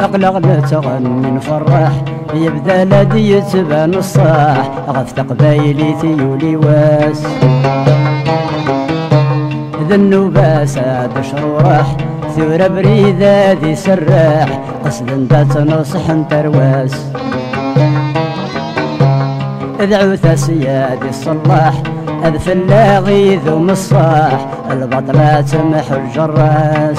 أقلق لتغني نفرح يبدا لدي يتبان الصاح غفت قبايلي ثيولي واس ذا النوبة ساد شروح ثورة بريدة ذي سراح قصد دا تنصح ترواس ادعو سيادي الصلاح اذفل لاغي ذو مصاح البطلة تمحو الجراس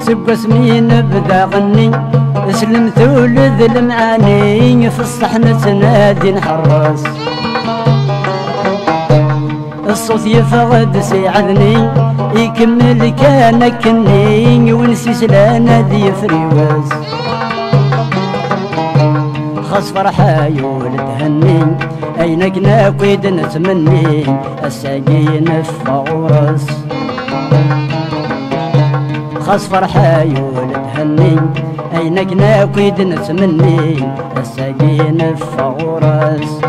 سب اسمي نبدا غني اسلم ثولذ المعاني في الصحن تنادي نحرس الصوت يفرد سيعذني يكمل كان كني ونسي سلانا ذي فريواس خاص فرحة يولد هني اينك ناقيد نتمني الساقي نفى غرس خاص فرحة يولد هني أينك ناقيد نتمني الساقين فغرس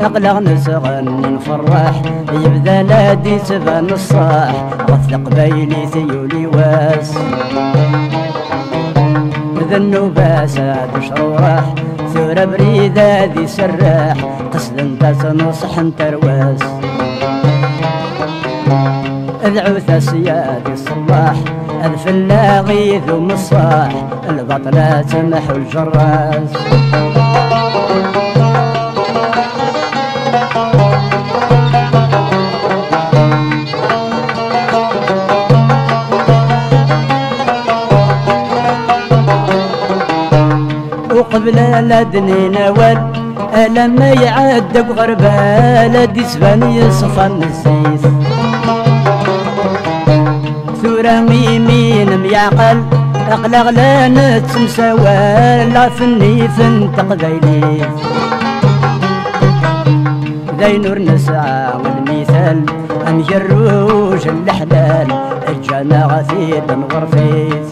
أقلق نتغني نفرح يبدا نادي تبان الصاح غث قبايلي ثيولي واس ذا النوبة ساد شروح ثورة بريدة ذي سراح قصد انت تنصح انت رواس أذعو سيادي الصباح أذفل لاغي ذو مصاح البطلة تمحو الجراس وقبل لدني نوال ألم ما يعدك غربة لدي سباني صفن الزيت ثورة ميمين ميعقل أقلق لا نتمساوال لا فني فنتق ذيليف ذي نور نسعى والمثال أم جروج الحلال الجانا غثيد مغرفيت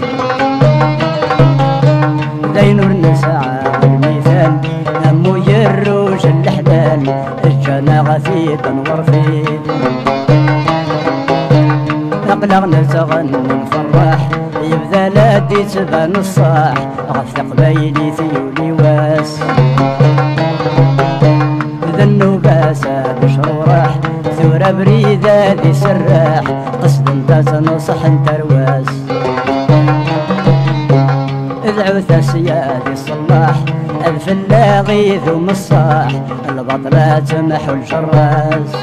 ذي نور نسعى والمثال أم جروج الحلال الجانا غثيد مغرفيت أقلق نتغني نفرح يبدا لادي تبان الصاح غفت قبايلي ثيولي واس ذا النوبة ساد شروح ثورة بريدة ذي سراح قصد انت تنصح انت رواس اذعو سيادي الصلاح اذفل لاغي ذو مصاح البطلة تمحو الجراس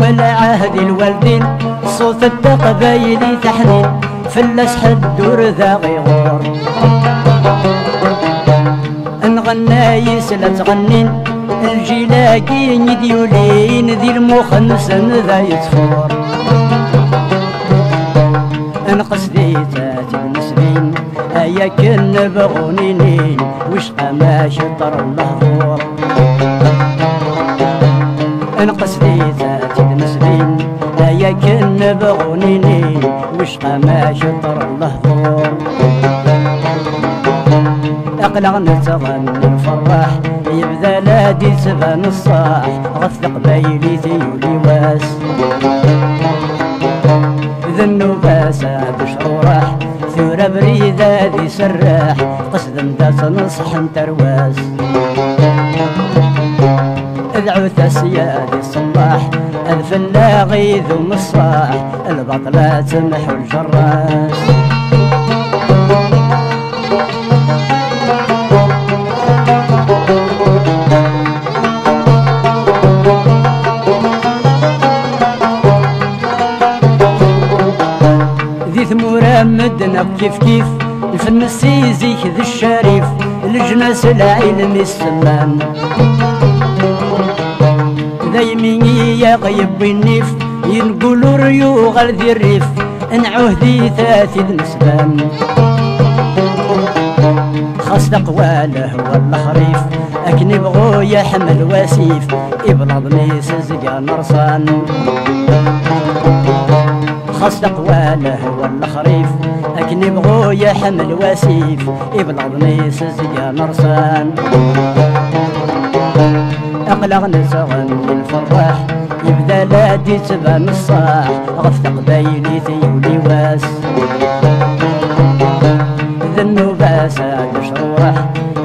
والعهد الوالدين صوت التقبايلي تحنين فلاس حد ورذا غيغور نغنى يسلا تغنين الجلاكين يديولين ذي المخنس ذا يتفور انقصدي تاتي النسبين اياك نبغونينين وش قما شطر المهور انقصدي تاتي النسبين اياك نبغونينين وش قما شطر المهور أقلق نتغني نفرح يبدا لادي تبان الصاح غث قبايلي ثيولي واس ذا النوبة ساد شروح ثورة بريدة ذي سراح قصد انت تنصح انت رواس اذعو سيادي الصباح اذفل لاغي ذو مصاح البطلة تمحو الجراس مدنا كيف الفن السيزي ذي الشريف لجنة ناس العلم السمان دايميني يا غيب النيف ينقلوا ريو غير ذي الريف نعهدي ثاثي المسلم خاص لقواله والخريف اكن يبغو يحمل واسيف يبلض ميس الزقا نرصان خاص لقواله والخريف اكن يبغو يحمل واسيف يبلض ميس الزقا نرصان اقلق نزغن للفرح يبدا لادي تبان الصاح غف تقبايلي ثيولي واس ذنو باسا تشروح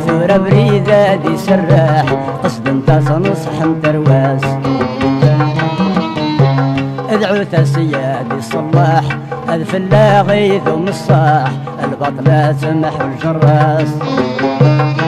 ثورة بريدة دي سراح قصد انت صنصح مترواس ادعو تاسيادي الصلاح الفلاغي ذو مصاح البطلة سمح الجراس